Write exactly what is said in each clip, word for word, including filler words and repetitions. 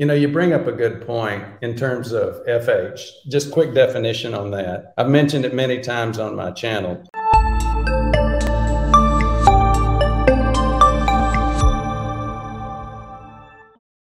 You know, you bring up a good point in terms of F H. Just quick definition on that. I've mentioned it many times on my channel.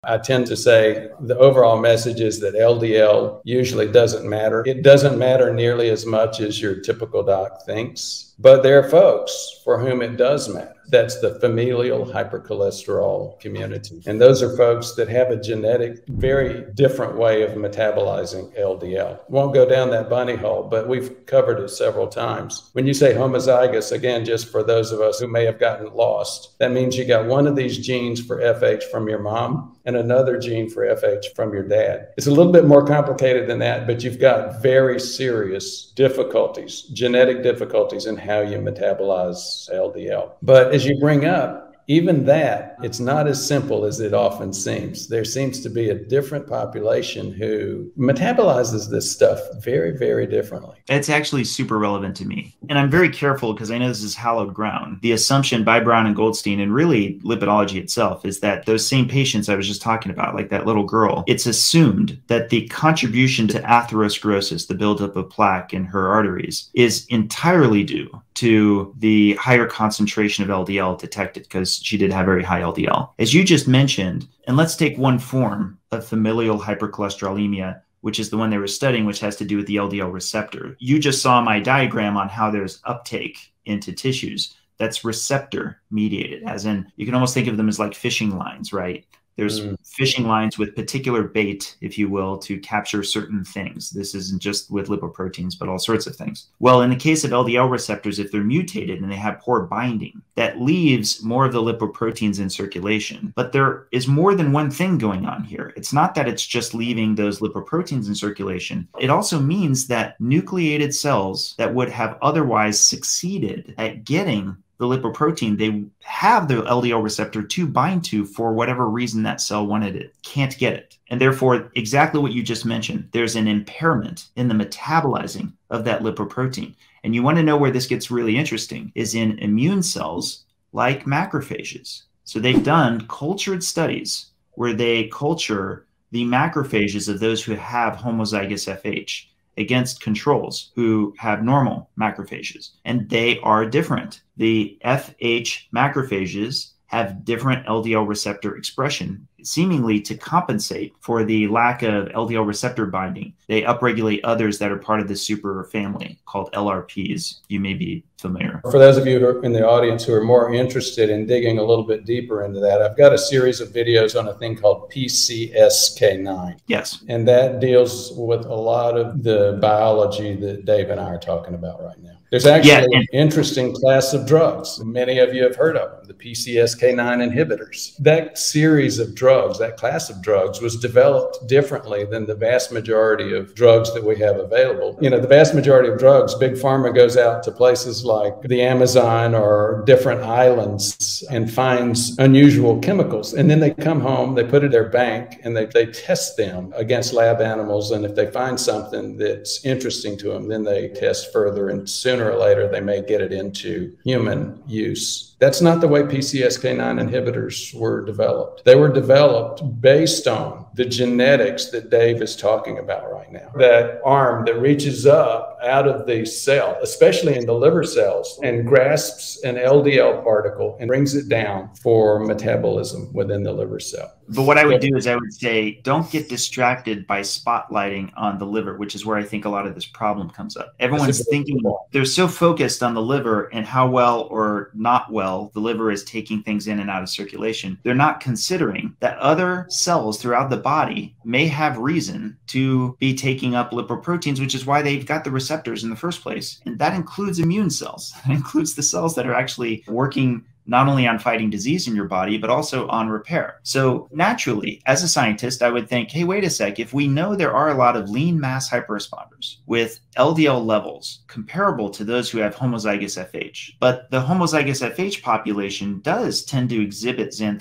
I tend to say the overall message is that L D L usually doesn't matter. It doesn't matter nearly as much as your typical doc thinks, but there are folks for whom it does matter. That's the familial hypercholesterol community. And those are folks that have a genetic, very different way of metabolizing L D L. Won't go down that bunny hole, but we've covered it several times. When you say homozygous, again, just for those of us who may have gotten lost, that means you got one of these genes for F H from your mom and another gene for F H from your dad. It's a little bit more complicated than that, but you've got very serious difficulties, genetic difficulties in how you metabolize L D L. But as you bring up, even that, it's not as simple as it often seems. There seems to be a different population who metabolizes this stuff very, very differently. It's actually super relevant to me. And I'm very careful because I know this is hallowed ground. The assumption by Brown and Goldstein and really lipidology itself is that those same patients I was just talking about, like that little girl, it's assumed that the contribution to atherosclerosis, the buildup of plaque in her arteries, is entirely due to the higher concentration of L D L detected because she did have very high L D L. As you just mentioned, and let's take one form of familial hypercholesterolemia, which is the one they were studying, which has to do with the L D L receptor. You just saw my diagram on how there's uptake into tissues. That's receptor mediated, as in you can almost think of them as like fishing lines, right? There's mm. fishing lines with particular bait, if you will, to capture certain things. This isn't just with lipoproteins, but all sorts of things. Well, in the case of L D L receptors, if they're mutated and they have poor binding, that leaves more of the lipoproteins in circulation. But there is more than one thing going on here. It's not that it's just leaving those lipoproteins in circulation. It also means that nucleated cells that would have otherwise succeeded at getting the lipoprotein, they have the L D L receptor to bind to for whatever reason that cell wanted it, can't get it. And therefore, exactly what you just mentioned, there's an impairment in the metabolizing of that lipoprotein. And you want to know where this gets really interesting is in immune cells like macrophages. So they've done cultured studies where they culture the macrophages of those who have homozygous F H against controls who have normal macrophages, and they are different. The F H macrophages have different L D L receptor expression, seemingly to compensate for the lack of L D L receptor binding. They upregulate others that are part of the super family called L R Ps. You may be familiar. For those of you who are in the audience who are more interested in digging a little bit deeper into that, I've got a series of videos on a thing called P C S K nine. Yes. And that deals with a lot of the biology that Dave and I are talking about right now. There's actually yeah, an interesting class of drugs. Many of you have heard of them, the P C S K nine inhibitors. That series of drugs, that class of drugs, was developed differently than the vast majority of drugs that we have available. You know, the vast majority of drugs, Big Pharma goes out to places like the Amazon or different islands and finds unusual chemicals. And then they come home, they put it in their bank, and they, they test them against lab animals. And if they find something that's interesting to them, then they test further, and sooner or later they may get it into human use. That's not the way P C S K nine inhibitors were developed. They were developed based on the genetics that Dave is talking about right now. That arm that reaches up out of the cell, especially in the liver cells, and grasps an L D L particle and brings it down for metabolism within the liver cell. But what I would do is I would say, don't get distracted by spotlighting on the liver, which is where I think a lot of this problem comes up. Everyone's thinking they're so focused on the liver and how well or not well the liver is taking things in and out of circulation. They're not considering that other cells throughout the body may have reason to be taking up lipoproteins, which is why they've got the receptors in the first place. And that includes immune cells. It includes the cells that are actually working not only on fighting disease in your body, but also on repair. So naturally, as a scientist, I would think, hey, wait a sec, if we know there are a lot of lean mass hyperresponders with L D L levels comparable to those who have homozygous F H, but the homozygous F H population does tend to exhibit xanthomas,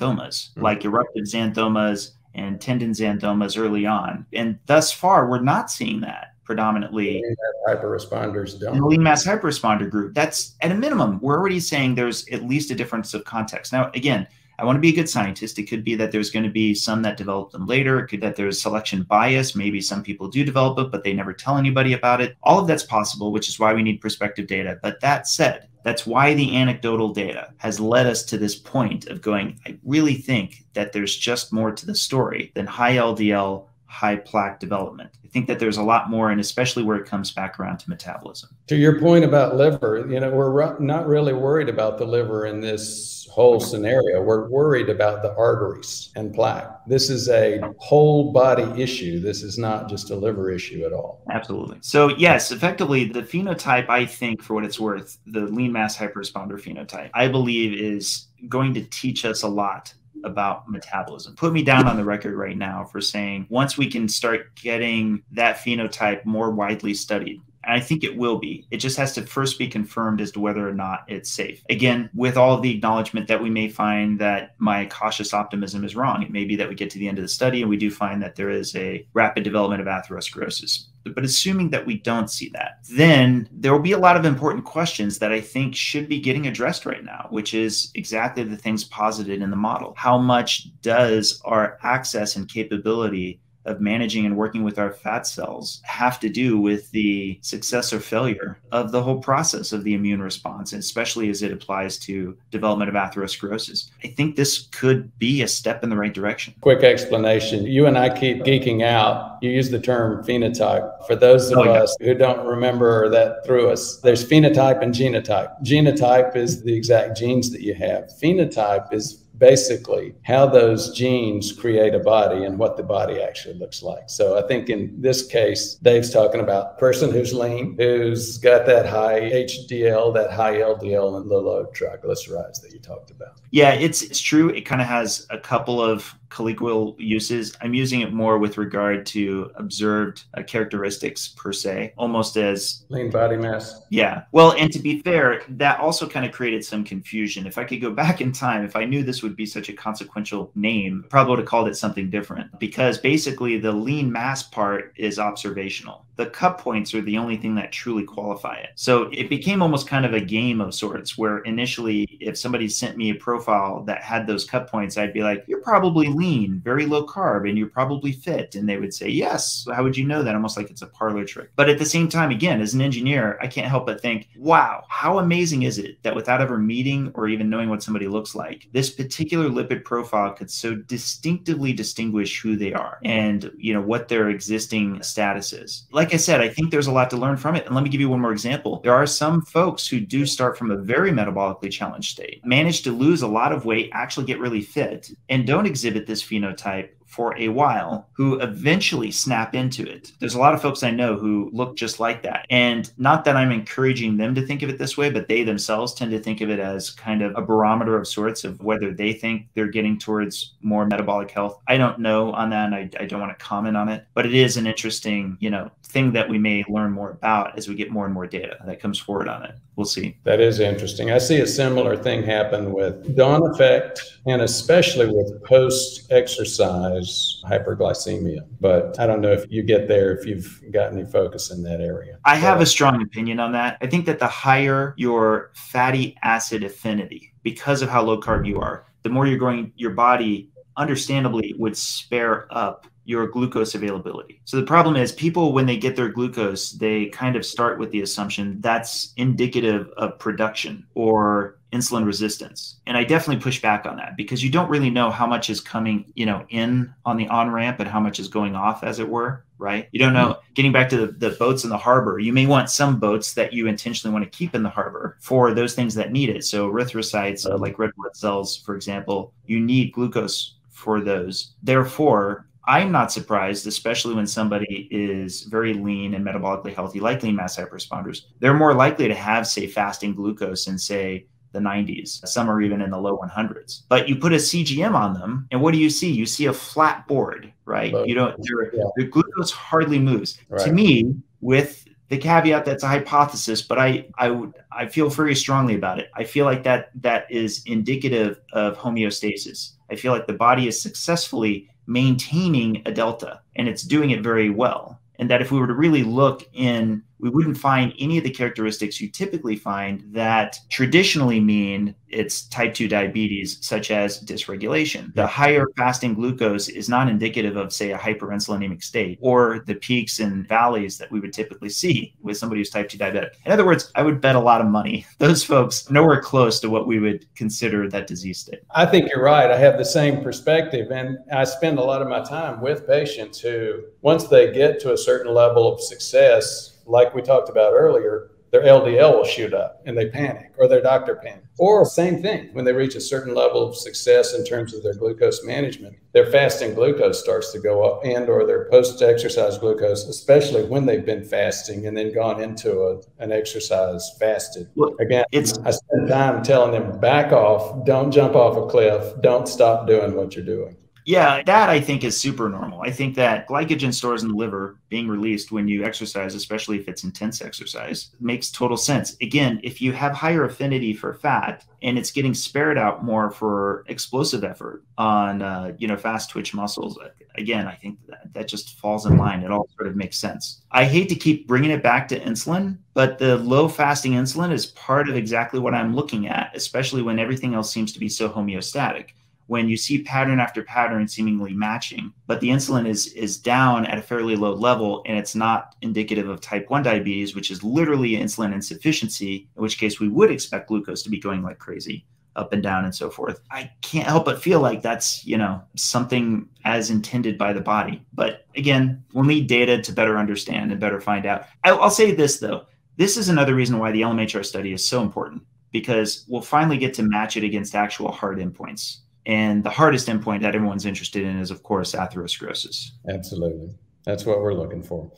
mm-hmm. like eruptive xanthomas and tendon xanthomas early on. And thus far, we're not seeing that. Predominantly hyper-responders don't. In the lean mass hyper-responder group, that's at a minimum, we're already saying there's at least a difference of context. Now, again, I want to be a good scientist. It could be that there's going to be some that develop them later. It could be that there's selection bias. Maybe some people do develop it, but they never tell anybody about it. All of that's possible, which is why we need prospective data. But that said, that's why the anecdotal data has led us to this point of going, I really think that there's just more to the story than high L D L, high plaque development. I think that there's a lot more, and especially where it comes back around to metabolism. To your point about liver, you know, we're not really worried about the liver in this whole scenario. We're worried about the arteries and plaque. This is a whole body issue. This is not just a liver issue at all. Absolutely. So yes, effectively the phenotype, I think, for what it's worth, the lean mass hyperresponder phenotype, I believe is going to teach us a lot about metabolism. Put me down on the record right now for saying once we can start getting that phenotype more widely studied, and I think it will be, it just has to first be confirmed as to whether or not it's safe. Again, with all of the acknowledgement that we may find that my cautious optimism is wrong. It may be that we get to the end of the study and we do find that there is a rapid development of atherosclerosis. But assuming that we don't see that, then there will be a lot of important questions that I think should be getting addressed right now, which is exactly the things posited in the model. How much does our access and capability of managing and working with our fat cells have to do with the success or failure of the whole process of the immune response, and especially as it applies to development of atherosclerosis? I think this could be a step in the right direction. Quick explanation. You and I keep geeking out. You use the term phenotype. For those of oh, yeah. us who don't remember that through us, there's phenotype and genotype. Genotype is the exact genes that you have. Phenotype is basically how those genes create a body and what the body actually looks like. So I think in this case, Dave's talking about a person who's lean, who's got that high H D L, that high L D L, and the low triglycerides that you talked about. Yeah, it's, it's true. It kind of has a couple of colloquial uses. I'm using it more with regard to observed uh, characteristics per se, almost as lean body mass. Yeah. Well, and to be fair, that also kind of created some confusion. If I could go back in time, if I knew this would be such a consequential name, probably would have called it something different, because basically the lean mass part is observational. The cup points are the only thing that truly qualify it. So it became almost kind of a game of sorts, where initially, if somebody sent me a profile that had those cup points, I'd be like, you're probably lean, very low carb, and you're probably fit. And they would say, yes. How would you know that? Almost like it's a parlor trick. But at the same time, again, as an engineer, I can't help but think, wow, how amazing is it that without ever meeting or even knowing what somebody looks like, this particular lipid profile could so distinctively distinguish who they are and, you know, what their existing status is. Like Like I said, I think there's a lot to learn from it. And let me give you one more example. There are some folks who do start from a very metabolically challenged state, manage to lose a lot of weight, actually get really fit, and don't exhibit this phenotype for a while, who eventually snap into it. There's a lot of folks I know who look just like that. And not that I'm encouraging them to think of it this way, but they themselves tend to think of it as kind of a barometer of sorts of whether they think they're getting towards more metabolic health. I don't know on that, and I, I don't want to comment on it, but it is an interesting, you know, thing that we may learn more about as we get more and more data that comes forward on it. We'll see. That is interesting. I see a similar thing happen with Dawn Effect, and especially with post-exercise hyperglycemia, but I don't know if you get there, if you've got any focus in that area. I so. have a strong opinion on that. I think that the higher your fatty acid affinity, because of how low carb you are, the more you're growing, your body understandably would spare up your glucose availability. So the problem is, people, when they get their glucose, they kind of start with the assumption that's indicative of production or insulin resistance. And I definitely push back on that, because you don't really know how much is coming, you know, in on the on-ramp and how much is going off, as it were, right? You don't know. Getting back to the, the boats in the harbor, you may want some boats that you intentionally want to keep in the harbor for those things that need it. So erythrocytes, uh, like red blood cells, for example, you need glucose for those. Therefore, I'm not surprised, especially when somebody is very lean and metabolically healthy, like lean mass hyperresponders, they're more likely to have, say, fasting glucose in, say, the nineties. Some are even in the low hundreds. But you put a C G M on them, and what do you see? You see a flat board, right? Low. You don't, your, yeah. your glucose hardly moves. Right. To me, with the caveat that's a hypothesis, but I, I would, I feel very strongly about it. I feel like that that is indicative of homeostasis. I feel like the body is successfully maintaining a delta, and it's doing it very well. And that if we were to really look in we wouldn't find any of the characteristics you typically find that traditionally mean it's type two diabetes, such as dysregulation. The higher fasting glucose is not indicative of, say, a hyperinsulinemic state or the peaks and valleys that we would typically see with somebody who's type two diabetic. In other words, I would bet a lot of money those folks are nowhere close to what we would consider that disease state. I think you're right. I have the same perspective, and I spend a lot of my time with patients who, once they get to a certain level of success, like we talked about earlier, their L D L will shoot up and they panic, or their doctor panics. Or same thing, when they reach a certain level of success in terms of their glucose management, their fasting glucose starts to go up, and or their post-exercise glucose, especially when they've been fasting and then gone into a, an exercise fasted. Look, Again, it's, I spend time telling them, back off, don't jump off a cliff, don't stop doing what you're doing. Yeah, that I think is super normal. I think that glycogen stores in the liver being released when you exercise, especially if it's intense exercise, makes total sense. Again, if you have higher affinity for fat and it's getting spared out more for explosive effort on, uh, you know, fast twitch muscles, again, I think that, that just falls in line. It all sort of makes sense. I hate to keep bringing it back to insulin, but the low fasting insulin is part of exactly what I'm looking at, especially when everything else seems to be so homeostatic. When you see pattern after pattern seemingly matching, but the insulin is is down at a fairly low level, and it's not indicative of type one diabetes, which is literally insulin insufficiency, in which case we would expect glucose to be going like crazy, up and down and so forth. I can't help but feel like that's, you know, something as intended by the body. But again, we'll need data to better understand and better find out. I'll, I'll say this, though. This is another reason why the L M H R study is so important, because we'll finally get to match it against actual hard endpoints. And the hardest endpoint that everyone's interested in is, of course, atherosclerosis. Absolutely. That's what we're looking for.